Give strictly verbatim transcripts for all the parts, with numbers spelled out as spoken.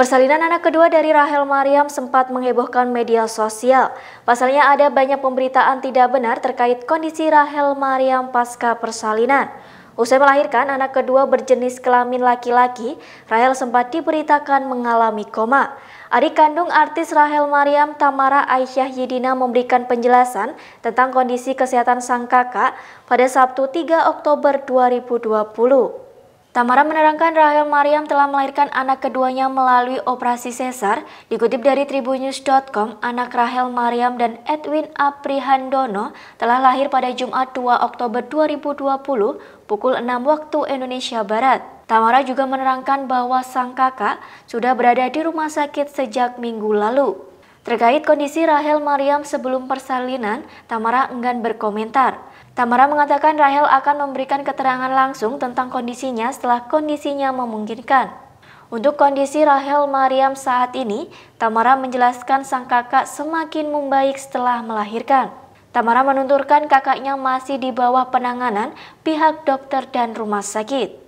Persalinan anak kedua dari Rachel Maryam sempat menghebohkan media sosial. Pasalnya ada banyak pemberitaan tidak benar terkait kondisi Rachel Maryam pasca persalinan. Usai melahirkan anak kedua berjenis kelamin laki-laki, Rachel sempat diberitakan mengalami koma. Adik kandung artis Rachel Maryam, Tamara Aisyah Yidina memberikan penjelasan tentang kondisi kesehatan sang kakak pada Sabtu tiga Oktober dua ribu dua puluh. Tamara menerangkan Rachel Maryam telah melahirkan anak keduanya melalui operasi sesar. Dikutip dari Tribunnews titik com, anak Rachel Maryam dan Edwin Aprihandono telah lahir pada Jumat dua Oktober dua ribu dua puluh pukul enam waktu Indonesia Barat. Tamara juga menerangkan bahwa sang kakak sudah berada di rumah sakit sejak minggu lalu. Terkait kondisi Rachel Maryam sebelum persalinan, Tamara enggan berkomentar. Tamara mengatakan Rachel akan memberikan keterangan langsung tentang kondisinya setelah kondisinya memungkinkan. Untuk kondisi Rachel Maryam saat ini, Tamara menjelaskan sang kakak semakin membaik setelah melahirkan. Tamara menuturkan kakaknya masih di bawah penanganan pihak dokter dan rumah sakit.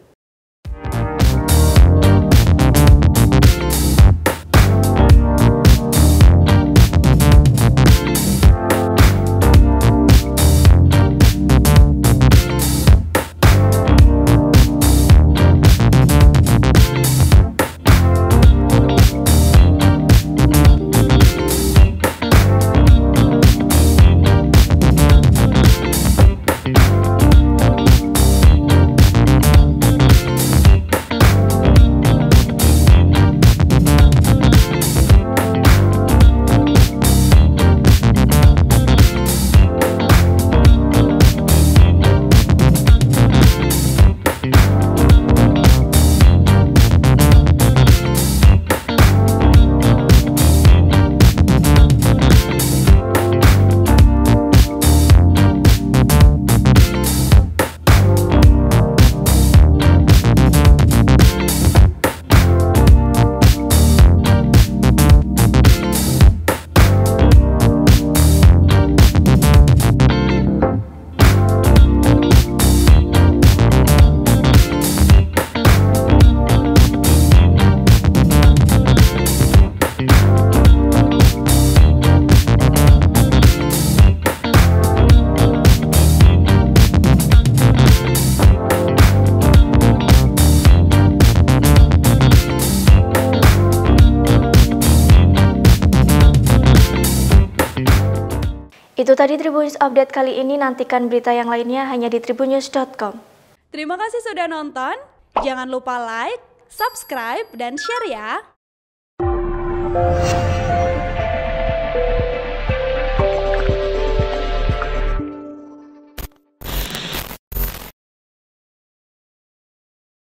Itu tadi Tribunnews Update kali ini, nantikan berita yang lainnya hanya di tribunnews titik com. Terima kasih sudah nonton, jangan lupa like, subscribe, dan share ya!